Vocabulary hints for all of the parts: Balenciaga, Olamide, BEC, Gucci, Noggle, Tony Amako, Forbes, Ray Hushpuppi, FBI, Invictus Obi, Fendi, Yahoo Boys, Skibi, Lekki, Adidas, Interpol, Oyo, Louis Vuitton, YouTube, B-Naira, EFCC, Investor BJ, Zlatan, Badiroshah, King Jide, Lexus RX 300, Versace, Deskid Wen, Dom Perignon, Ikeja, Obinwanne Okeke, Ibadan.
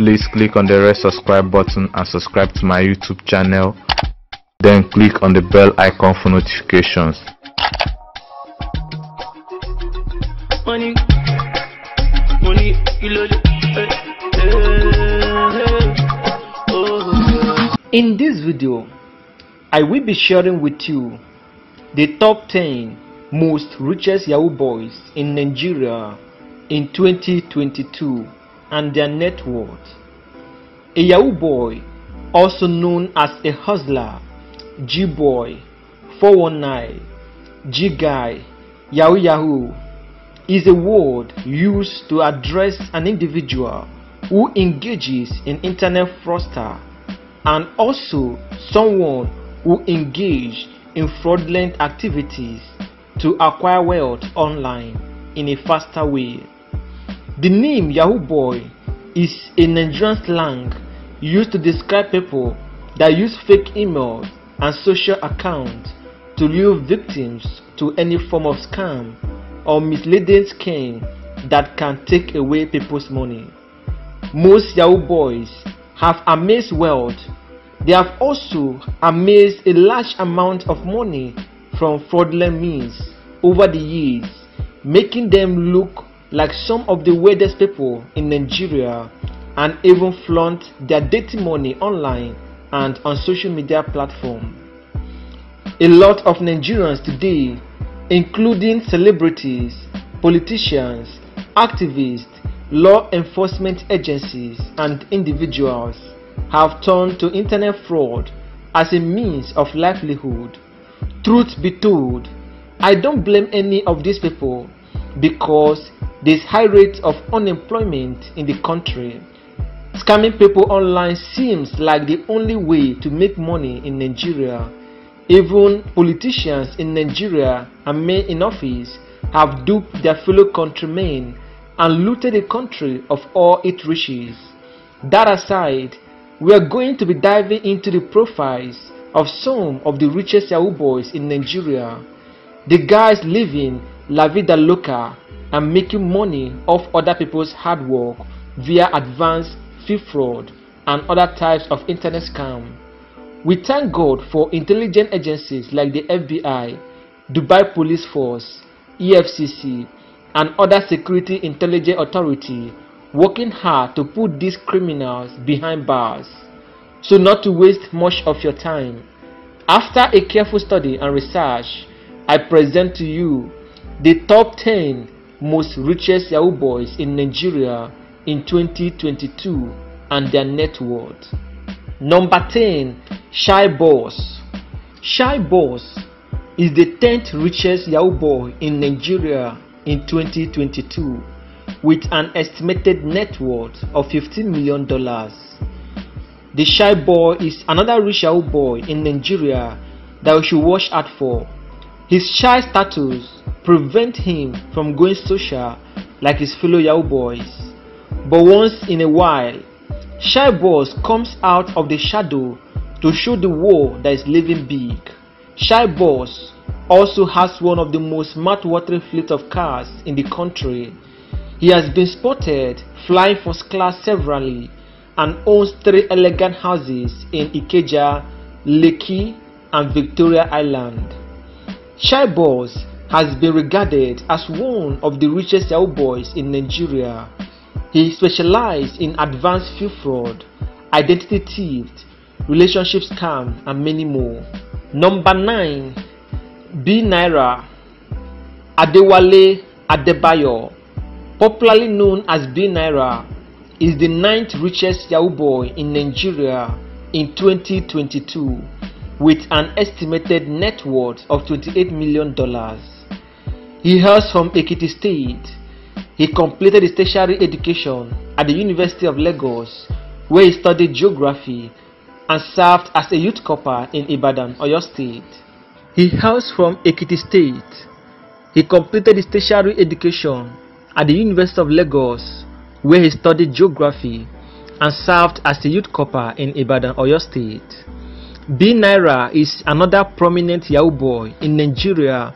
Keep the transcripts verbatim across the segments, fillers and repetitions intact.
Please click on the red subscribe button and subscribe to my YouTube channel. Then click on the bell icon for notifications. Money, money, in this video, I will be sharing with you the top ten most richest Yahoo Boys in Nigeria in twenty twenty-two and their net worth. A Yahoo Boy, also known as a hustler, G-Boy, four one nine, G-Guy, Yahoo Yahoo, is a word used to address an individual who engages in internet fraudster and also someone who engages in fraudulent activities to acquire wealth online in a faster way. The name Yahoo Boy is a Nigerian slang used to describe people that use fake emails and social accounts to lure victims to any form of scam or misleading scheme that can take away people's money. Most Yahoo Boys have amassed wealth. They have also amassed a large amount of money from fraudulent means over the years, making them look like some of the wealthiest people in Nigeria and even flaunt their dirty money online and on social media platform. A lot of Nigerians today, including celebrities, politicians, activists, law enforcement agencies and individuals, have turned to internet fraud as a means of livelihood. Truth be told, I don't blame any of these people because there's high rate of unemployment in the country. Scamming people online seems like the only way to make money in Nigeria. Even politicians in Nigeria and men in office have duped their fellow countrymen and looted the country of all its riches. That aside, we are going to be diving into the profiles of some of the richest Yahoo Boys in Nigeria. The guys living la vida loca and making money off other people's hard work via advanced fee fraud and other types of internet scam. We thank God for intelligence agencies like the F B I, Dubai Police Force, E F C C and other security intelligence authority working hard to put these criminals behind bars. So not to waste much of your time, after a careful study and research, I present to you the top ten most richest Yahoo Boys in Nigeria in twenty twenty-two and their net worth. Number ten. Shy Boss. Shy Boss is the tenth richest Yahoo Boy in Nigeria in twenty twenty-two with an estimated net worth of fifteen million dollars. The Shy Boy is another rich Yahoo Boy in Nigeria that we should watch out for. His shy status prevents him from going social like his fellow Yahoo Boys. But once in a while, Shy Boss comes out of the shadow to show the world that is living big. Shy Boss also has one of the most mouth-watering fleets of cars in the country. He has been spotted flying first class severally and owns three elegant houses in Ikeja, Lekki, and Victoria Island. Shy Boss has been regarded as one of the richest Yahoo Boys in Nigeria. He specializes in advanced fee fraud, identity theft, relationship scam, and many more. Number nine. B-Naira. Adewale Adebayo, popularly known as B-Naira, is the ninth richest Yahoo Boy in Nigeria in twenty twenty-two with an estimated net worth of twenty-eight million dollars. He hails from Ekiti State. He completed his tertiary education at the University of Lagos, where he studied geography and served as a youth corper in Ibadan, Oyo State. He hails from Ekiti State. He completed his tertiary education at the University of Lagos, where he studied geography and served as a youth corper in Ibadan, Oyo State. B-Naira is another prominent Yahoo Boy in Nigeria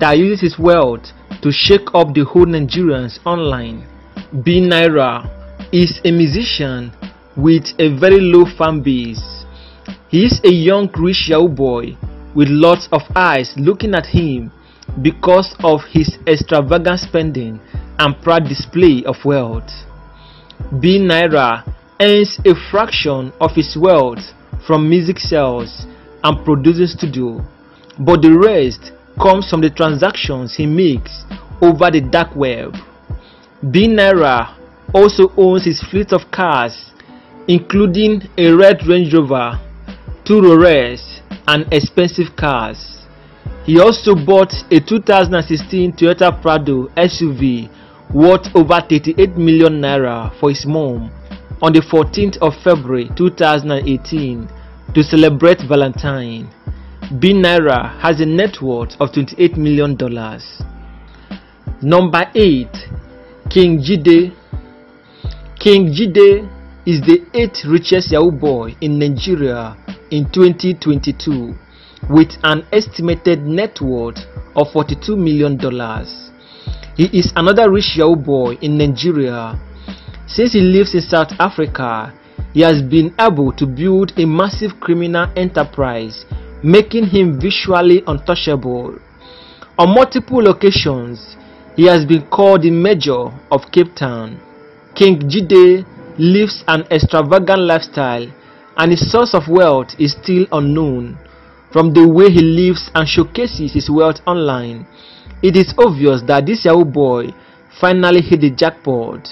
that uses his wealth to shake up the whole Nigerians online. B-Naira is a musician with a very low fan base. He is a young rich Yahoo boy with lots of eyes looking at him because of his extravagant spending and proud display of wealth. B-Naira earns a fraction of his wealth from music sales and producing studio, but the rest comes from the transactions he makes over the dark web. B-Naira also owns his fleet of cars, including a red Range Rover, two Rolex, and expensive cars. He also bought a two thousand sixteen Toyota Prado S U V worth over thirty-eight million naira for his mom on the fourteenth of February two thousand eighteen to celebrate Valentine. B-Naira has a net worth of twenty-eight million dollars. Number eight, King Jide. King Jide is the eighth richest Yahoo boy in Nigeria in twenty twenty-two with an estimated net worth of forty-two million dollars. He is another rich Yahoo boy in Nigeria. Since he lives in South Africa, he has been able to build a massive criminal enterprise, making him visually untouchable. On multiple occasions, he has been called the Major of Cape Town. King Jide lives an extravagant lifestyle, and his source of wealth is still unknown. From the way he lives and showcases his wealth online, it is obvious that this Yahoo boy finally hit the jackpot.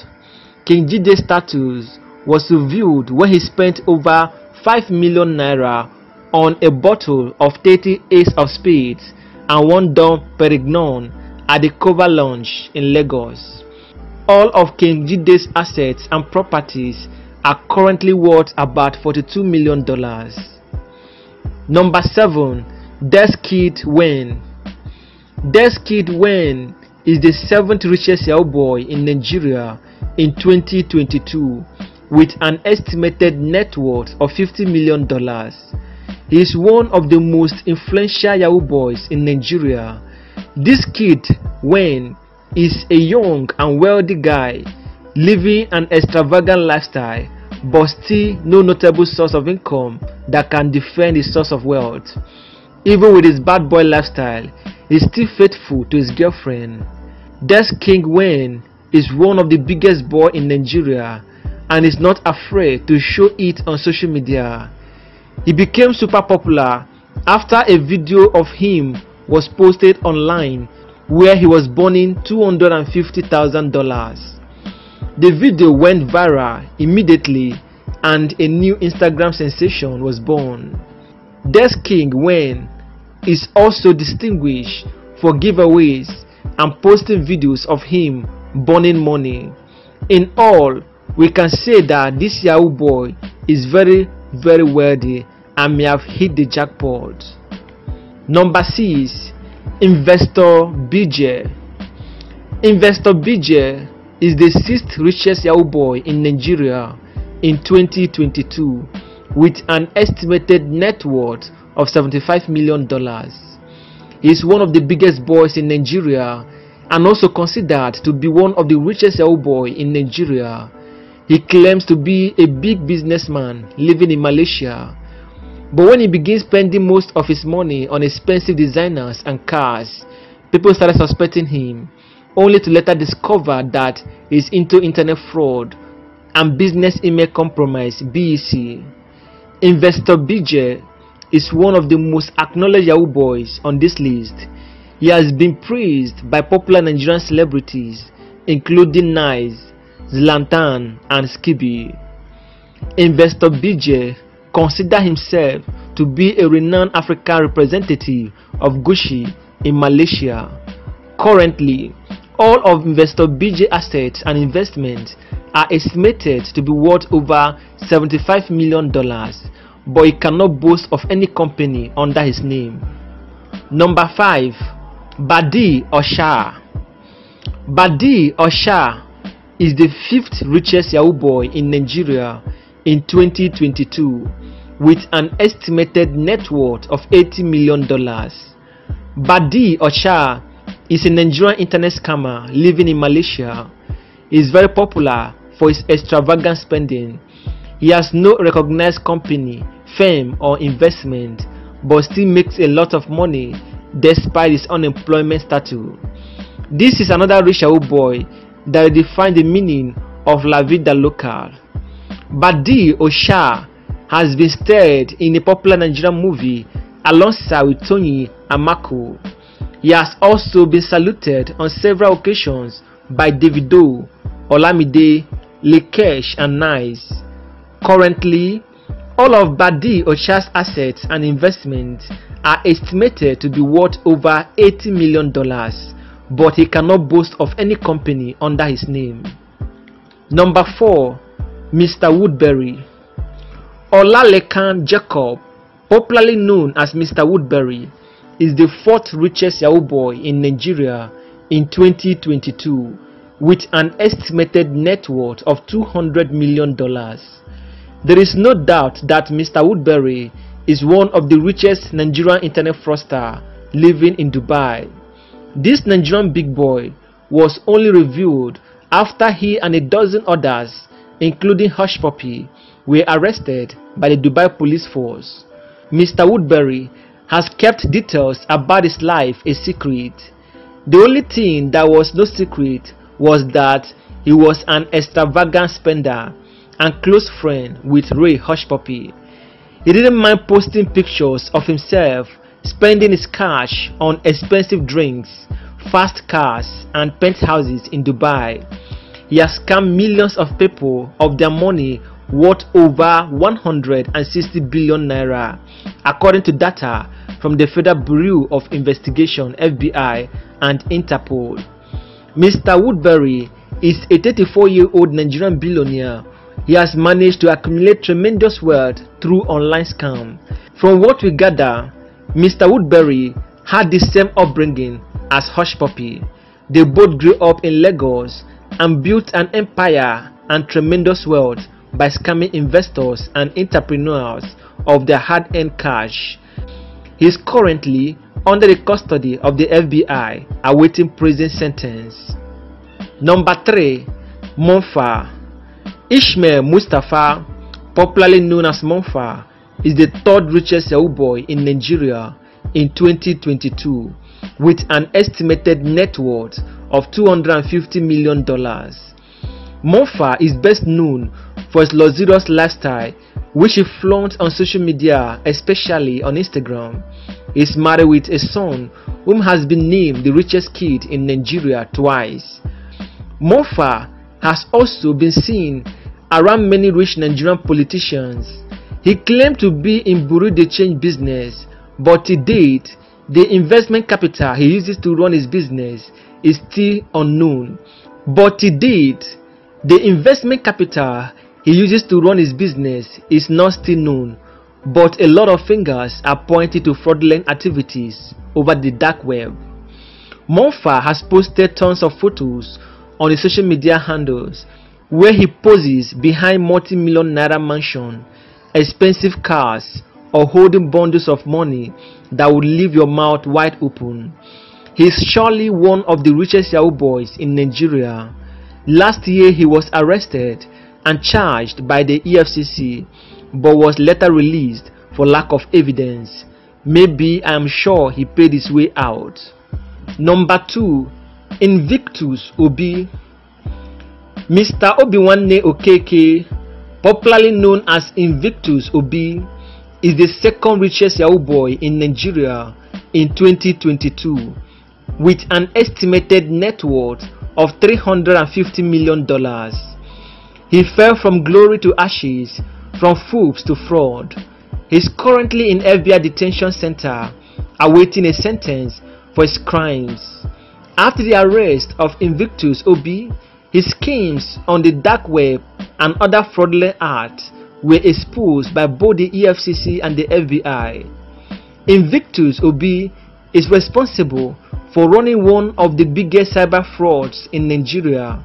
King Jide's status was revealed when he spent over five million naira on a bottle of thirty Ace of Spades and one Dom Perignon at the Cover Lounge in Lagos. All of King Jide's assets and properties are currently worth about forty-two million dollars. Number seven, Deskid Wen. Deskid Wen is the seventh richest Yahoo boy in Nigeria in twenty twenty-two with an estimated net worth of fifty million dollars. He is one of the most influential Yahoo boys in Nigeria. Deskid Wen is a young and wealthy guy living an extravagant lifestyle, but still no notable source of income that can defend his source of wealth. Even with his bad boy lifestyle, he is still faithful to his girlfriend. Deskid Wen is one of the biggest boy in Nigeria and is not afraid to show it on social media. He became super popular after a video of him was posted online where he was burning two hundred fifty thousand dollars. The video went viral immediately and a new Instagram sensation was born. Deskid Wen is also distinguished for giveaways and posting videos of him burning money. In all, we can say that this Yahoo boy is very very wealthy and may have hit the jackpot. Number six, Investor B J. Investor B J is the sixth richest Yahoo boy in Nigeria in twenty twenty-two with an estimated net worth of seventy-five million dollars. He is one of the biggest boys in Nigeria and also considered to be one of the richest Yahoo boy in Nigeria. He claims to be a big businessman living in Malaysia, but when he began spending most of his money on expensive designers and cars, people started suspecting him, only to later discover that he is into internet fraud and business email compromise B E C. Investor B J is one of the most acknowledged Yahoo boys on this list. He has been praised by popular Nigerian celebrities including Nice, Zlatan, and Skibi. Investor B J considers himself to be a renowned African representative of Gucci in Malaysia. Currently, all of Investor B J assets and investments are estimated to be worth over seventy-five million dollars, but he cannot boast of any company under his name. Number five, Badiroshah. Badiroshah is the fifth richest Yahoo boy in Nigeria in twenty twenty-two with an estimated net worth of eighty million dollars. Badiroshah is a Nigerian internet scammer living in Malaysia. He is very popular for his extravagant spending. He has no recognized company, firm or investment, but still makes a lot of money despite his unemployment status. This is another rich Yahoo boy that redefined the meaning of La Vida Local. Badiroshah has been starred in a popular Nigerian movie alongside with Tony Amako. He has also been saluted on several occasions by Davido, Olamide, Lekesh and Nice. Currently, all of Badiroshah's assets and investments are estimated to be worth over eighty million dollars, but he cannot boast of any company under his name. Number four, Mister Woodbury. Olalekan Jacob, popularly known as Mister Woodbury, is the fourth richest Yahoo boy in Nigeria in twenty twenty-two, with an estimated net worth of two hundred million dollars. There is no doubt that Mister Woodbury is one of the richest Nigerian internet fraudster living in Dubai. This Nigerian big boy was only revealed after he and a dozen others, including Hushpuppi, were arrested by the Dubai police force. Mister Woodbury has kept details about his life a secret. The only thing that was no secret was that he was an extravagant spender and close friend with Ray Hushpuppi. He didn't mind posting pictures of himself spending his cash on expensive drinks, fast cars and penthouses in Dubai. He has scammed millions of people of their money worth over one hundred sixty billion naira, according to data from the Federal Bureau of Investigation F B I and Interpol. Mister Woodbury is a thirty-four-year-old Nigerian billionaire. He has managed to accumulate tremendous wealth through online scam. From what we gather, Mister Woodbury had the same upbringing as Hushpuppi. They both grew up in Lagos and built an empire and tremendous wealth by scamming investors and entrepreneurs of their hard-earned cash. He is currently under the custody of the F B I, awaiting prison sentence. Number three, Mompha. Ishmael Mustapha, popularly known as Mompha, is the third richest Yahoo boy in Nigeria in twenty twenty-two, with an estimated net worth of two hundred fifty million dollars. Mompha is best known for his luxurious lifestyle, which he flaunts on social media, especially on Instagram. He is married with a son whom has been named the richest kid in Nigeria twice. Mompha has also been seen around many rich Nigerian politicians. He claimed to be in Bureau de Change business, but to date, the investment capital he uses to run his business is still unknown. But to date, the investment capital he uses to run his business is not still known, but a lot of fingers are pointed to fraudulent activities over the dark web. Mompha has posted tons of photos on his social media handles where he poses behind multi-million naira mansion, expensive cars or holding bundles of money that would leave your mouth wide open. He is surely one of the richest Yahoo boys in Nigeria. Last year he was arrested and charged by the E F C C, but was later released for lack of evidence. Maybe I am sure he paid his way out. Number two, Invictus Obi. Mister Obinwanne Okeke, popularly known as Invictus Obi, is the second richest Yahoo boy in Nigeria in twenty twenty-two, with an estimated net worth of three hundred fifty million dollars. He fell from glory to ashes, from fools to fraud. He is currently in F B I detention center, awaiting a sentence for his crimes. After the arrest of Invictus Obi, his schemes on the dark web and other fraudulent acts were exposed by both the E F C C and the F B I. Invictus Obi is responsible for running one of the biggest cyber frauds in Nigeria.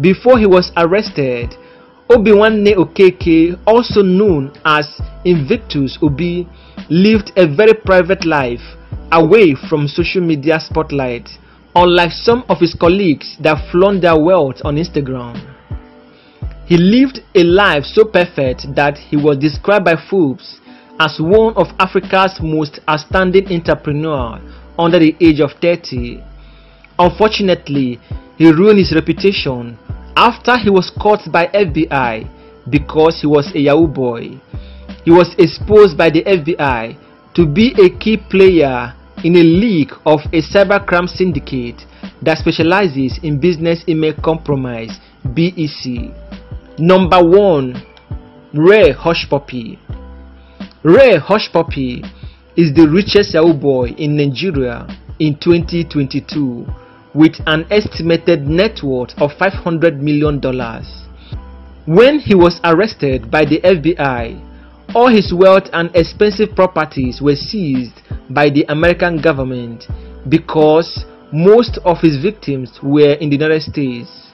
Before he was arrested, Obinwanne Okeke, also known as Invictus Obi, lived a very private life away from social media spotlight, unlike some of his colleagues that flaunt their wealth on Instagram. He lived a life so perfect that he was described by Forbes as one of Africa's most outstanding entrepreneurs under the age of thirty. Unfortunately, he ruined his reputation after he was caught by F B I because he was a Yahoo boy. He was exposed by the F B I to be a key player in a league of a cybercrime syndicate that specializes in business email compromise (B E C). Number one, Ray Hushpuppi. Ray Hushpuppi is the richest Yahoo boy in Nigeria in twenty twenty-two with an estimated net worth of five hundred million dollars. When he was arrested by the F B I, all his wealth and expensive properties were seized by the American government because most of his victims were in the United States.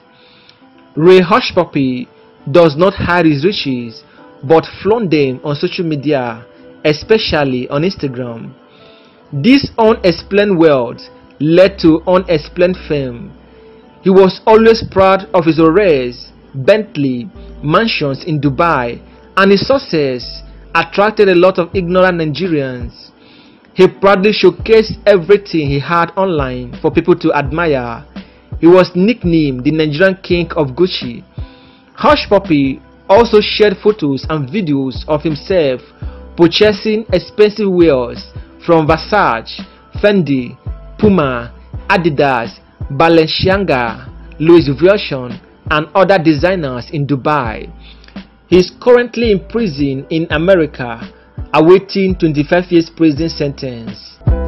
Ray Hushpuppi does not hide his riches but flaunt them on social media, especially on Instagram. This unexplained wealth led to unexplained fame. He was always proud of his Rolls, Bentley, mansions in Dubai, and his success attracted a lot of ignorant Nigerians. He proudly showcased everything he had online for people to admire. He was nicknamed the Nigerian King of Gucci. Hushpuppi also shared photos and videos of himself purchasing expensive wares from Versace, Fendi, Puma, Adidas, Balenciaga, Louis Vuitton, and other designers in Dubai. He is currently in prison in America, awaiting twenty-five years prison sentence.